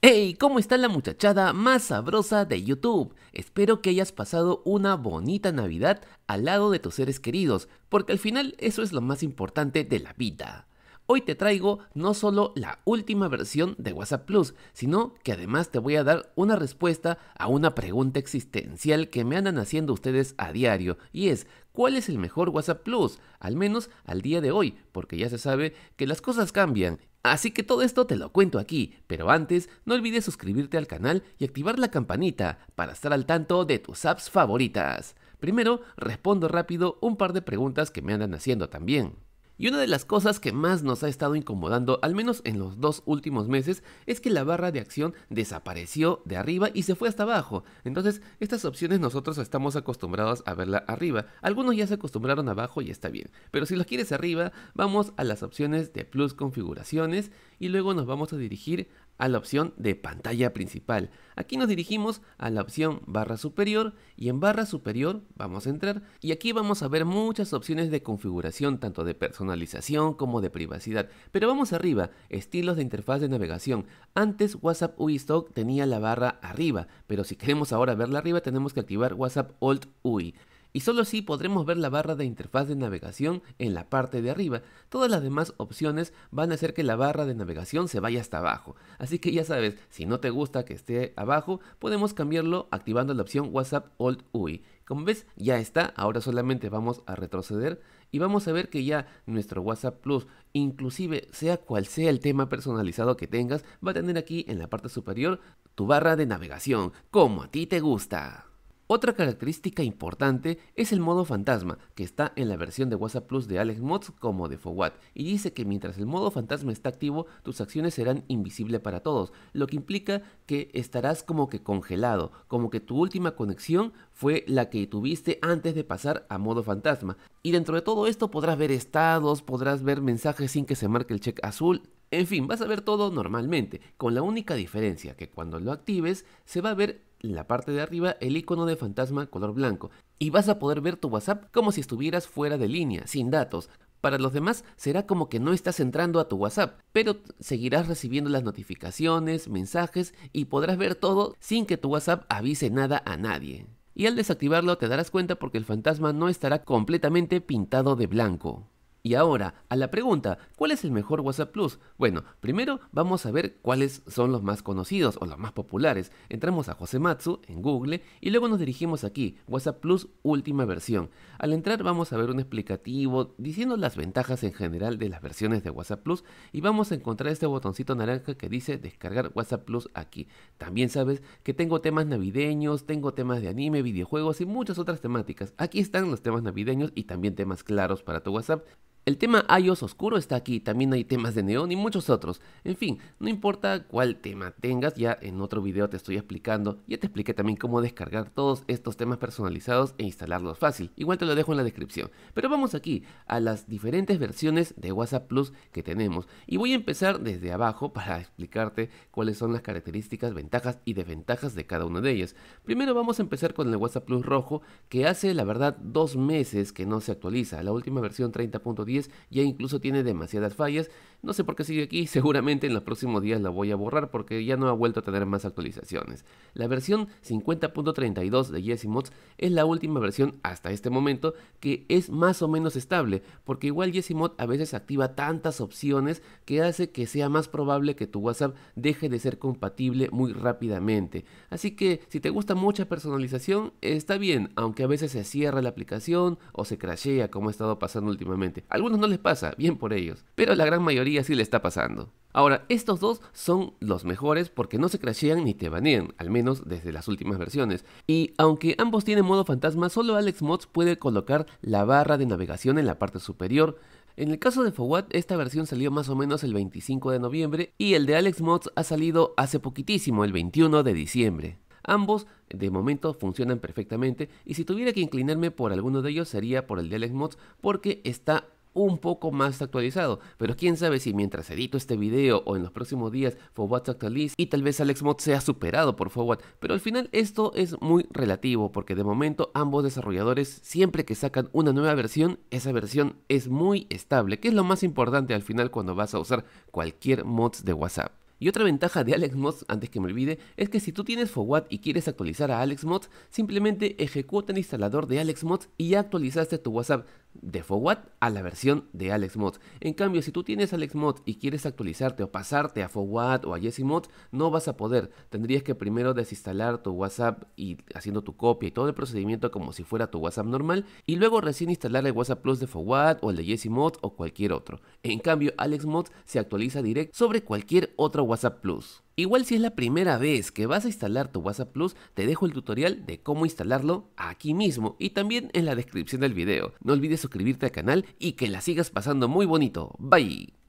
¡Hey! ¿Cómo está la muchachada más sabrosa de YouTube? Espero que hayas pasado una bonita Navidad al lado de tus seres queridos, porque al final eso es lo más importante de la vida. Hoy te traigo no solo la última versión de WhatsApp Plus, sino que además te voy a dar una respuesta a una pregunta existencial que me andan haciendo ustedes a diario, y es: ¿cuál es el mejor WhatsApp Plus? Al menos al día de hoy, porque ya se sabe que las cosas cambian. Así que todo esto te lo cuento aquí, pero antes no olvides suscribirte al canal y activar la campanita para estar al tanto de tus apps favoritas. Primero, respondo rápido un par de preguntas que me andan haciendo también. Y una de las cosas que más nos ha estado incomodando, al menos en los dos últimos meses, es que la barra de acción desapareció de arriba y se fue hasta abajo. Entonces, estas opciones nosotros estamos acostumbrados a verla arriba. Algunos ya se acostumbraron abajo y está bien. Pero si los quieres arriba, vamos a las opciones de Plus Configuraciones y luego nos vamos a dirigir a la opción de pantalla principal. Aquí nos dirigimos a la opción barra superior y en barra superior vamos a entrar y aquí vamos a ver muchas opciones de configuración, tanto de personalización como de privacidad. Pero vamos arriba, estilos de interfaz de navegación. Antes WhatsApp UI Stock tenía la barra arriba, pero si queremos ahora verla arriba tenemos que activar WhatsApp Old UI. Y solo así podremos ver la barra de interfaz de navegación en la parte de arriba. Todas las demás opciones van a hacer que la barra de navegación se vaya hasta abajo. Así que ya sabes, si no te gusta que esté abajo, podemos cambiarlo activando la opción WhatsApp Old UI. Como ves, ya está. Ahora solamente vamos a retroceder y vamos a ver que ya nuestro WhatsApp Plus, inclusive sea cual sea el tema personalizado que tengas, va a tener aquí en la parte superior tu barra de navegación, como a ti te gusta. Otra característica importante es el modo fantasma, que está en la versión de WhatsApp Plus de AlexMods como de Fogat, y dice que mientras el modo fantasma está activo, tus acciones serán invisibles para todos, lo que implica que estarás como que congelado, como que tu última conexión fue la que tuviste antes de pasar a modo fantasma. Y dentro de todo esto podrás ver estados, podrás ver mensajes sin que se marque el check azul. En fin, vas a ver todo normalmente, con la única diferencia que cuando lo actives se va a ver en la parte de arriba el icono de fantasma color blanco y vas a poder ver tu WhatsApp como si estuvieras fuera de línea, sin datos. Para los demás será como que no estás entrando a tu WhatsApp, pero seguirás recibiendo las notificaciones, mensajes y podrás ver todo sin que tu WhatsApp avise nada a nadie. Y al desactivarlo te darás cuenta porque el fantasma no estará completamente pintado de blanco. Y ahora, a la pregunta, ¿cuál es el mejor WhatsApp Plus? Bueno, primero vamos a ver cuáles son los más conocidos o los más populares. Entramos a Josematsu en Google y luego nos dirigimos aquí, WhatsApp Plus última versión. Al entrar vamos a ver un explicativo diciendo las ventajas en general de las versiones de WhatsApp Plus y vamos a encontrar este botoncito naranja que dice descargar WhatsApp Plus aquí. También sabes que tengo temas navideños, tengo temas de anime, videojuegos y muchas otras temáticas. Aquí están los temas navideños y también temas claros para tu WhatsApp. El tema iOS oscuro está aquí, también hay temas de neón y muchos otros. En fin, no importa cuál tema tengas, ya en otro video te estoy explicando. Ya te expliqué también cómo descargar todos estos temas personalizados e instalarlos fácil. Igual te lo dejo en la descripción. Pero vamos aquí a las diferentes versiones de WhatsApp Plus que tenemos. Y voy a empezar desde abajo para explicarte cuáles son las características, ventajas y desventajas de cada una de ellas. Primero vamos a empezar con el WhatsApp Plus rojo, que hace la verdad 2 meses que no se actualiza. La última versión 30.10. ya incluso tiene demasiadas fallas, no sé por qué sigue aquí, seguramente en los próximos días la voy a borrar porque ya no ha vuelto a tener más actualizaciones. La versión 50.32 de YesiMod es la última versión hasta este momento que es más o menos estable, porque igual YesiMod a veces activa tantas opciones que hace que sea más probable que tu WhatsApp deje de ser compatible muy rápidamente. Así que si te gusta mucha personalización está bien, aunque a veces se cierra la aplicación o se crashea como ha estado pasando últimamente. Algunos no les pasa, bien por ellos, pero la gran mayoría sí le está pasando. Ahora, estos dos son los mejores porque no se crashean ni te banean, al menos desde las últimas versiones. Y aunque ambos tienen modo fantasma, solo AlexMods puede colocar la barra de navegación en la parte superior. En el caso de Fouad, esta versión salió más o menos el 25 de noviembre y el de AlexMods ha salido hace poquitísimo, el 21 de diciembre. Ambos de momento funcionan perfectamente y si tuviera que inclinarme por alguno de ellos sería por el de AlexMods porque está un poco más actualizado, pero quién sabe si mientras edito este video o en los próximos días Fogat se actualice y tal vez AlexMods sea superado por Fogat, pero al final esto es muy relativo porque de momento ambos desarrolladores siempre que sacan una nueva versión, esa versión es muy estable, que es lo más importante al final cuando vas a usar cualquier mods de WhatsApp. Y otra ventaja de AlexMods, antes que me olvide, es que si tú tienes Fogat y quieres actualizar a AlexMods, simplemente ejecuta el instalador de AlexMods y ya actualizaste tu WhatsApp de Fogat a la versión de AlexMods. En cambio, si tú tienes AlexMods y quieres actualizarte o pasarte a Fogat o a YesiMod, no vas a poder. Tendrías que primero desinstalar tu WhatsApp y haciendo tu copia y todo el procedimiento como si fuera tu WhatsApp normal, y luego recién instalar el WhatsApp Plus de Fogat o el de YesiMod o cualquier otro. En cambio, AlexMods se actualiza directo sobre cualquier otro WhatsApp Plus. Igual si es la primera vez que vas a instalar tu WhatsApp Plus, te dejo el tutorial de cómo instalarlo aquí mismo y también en la descripción del video. No olvides suscribirte al canal y que la sigas pasando muy bonito. Bye.